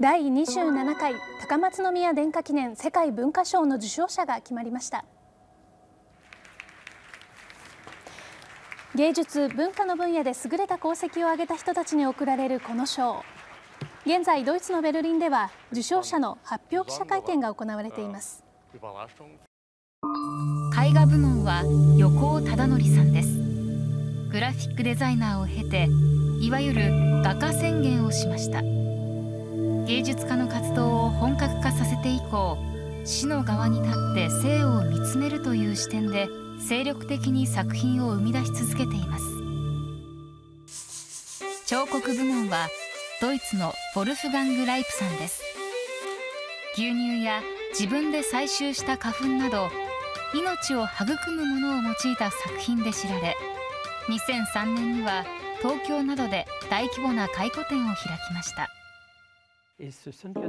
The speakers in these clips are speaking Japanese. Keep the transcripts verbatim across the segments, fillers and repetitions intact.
だいにじゅうななかい高松宮殿下記念世界文化賞の受賞者が決まりました。芸術・文化の分野で優れた功績を挙げた人たちに贈られるこの賞、現在ドイツのベルリンでは受賞者の発表記者会見が行われています。絵画部門は横尾忠則さんです。グラフィックデザイナーを経て、いわゆる画家宣言をしました。芸術家の活動を本格化させて以降、死の側に立って生を見つめるという視点で精力的に作品を生み出し続けています。彫刻部門はドイツのヴォルフガング・ライプさんです。牛乳や自分で採集した花粉など命を育むものを用いた作品で知られ、にせんさんねんには東京などで大規模な回顧展を開きました。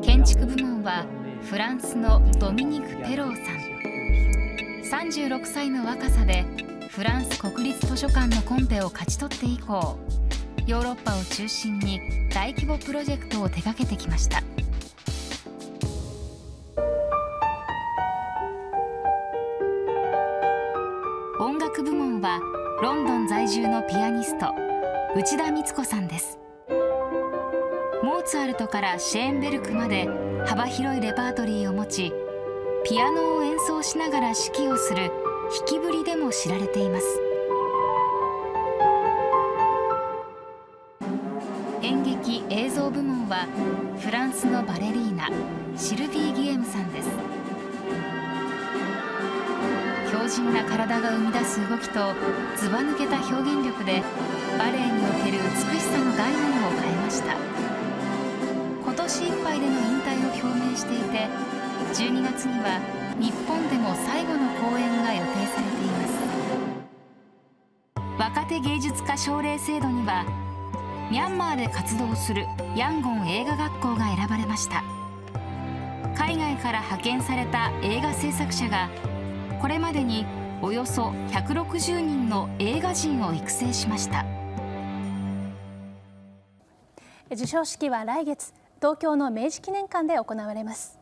建築部門はフランスのドミニク・ペローさん。さんじゅうろくさいの若さでフランス国立図書館のコンペを勝ち取って以降、ヨーロッパを中心に大規模プロジェクトを手掛けてきました。音楽部門はロンドン在住のピアニスト内田光子さんです。モーツァルトからシェーンベルクまで幅広いレパートリーを持ち、ピアノを演奏しながら指揮をする弾きぶりでも知られています。演劇・映像部門はフランスのバレリーナシルビー・ギエムさんです。強靭な体が生み出す動きとずば抜けた表現力でバレエにおける美しさの概念を変えました。今年いっぱいでの引退を表明していて、じゅうにがつには日本でも最後の公演が予定されています。若手芸術家奨励制度にはミャンマーで活動するヤンゴン映画学校が選ばれました。海外から派遣された映画制作者がこれまでにおよそひゃくろくじゅうにんの映画人を育成しました。授賞式は来月東京の明治記念館で行われます。